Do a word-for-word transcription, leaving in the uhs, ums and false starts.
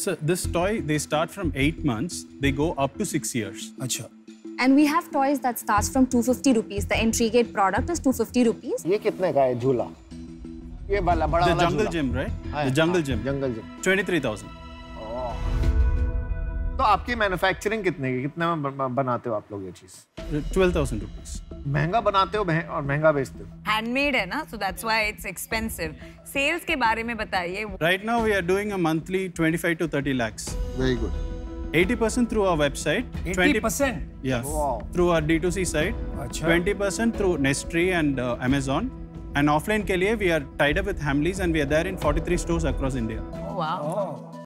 So this toy, they start from eight months, they go up to six years. Achha. And we have toys that starts from two hundred fifty rupees. The Intrigate product is two hundred fifty rupees. How much is this jhula? This is the jungle gym, right? The jungle gym. Jungle gym. twenty-three thousand. Oh. So how much manufacturing? How much do you make this? twelve thousand rupees. महंगा बनाते हो और महंगा बेचते हो। Handmade है ना, so that's why it's expensive. Sales के बारे में बताइए। Right now we are doing a monthly twenty-five to thirty lakhs. Very good. eighty percent through our website. eighty percent. Yes. Wow. Through our D two C site. अच्छा. twenty percent through Nestry and uh, Amazon. And offline के लिए we are tied up with Hamleys and we are there in forty-three stores across India. Oh, wow. Oh.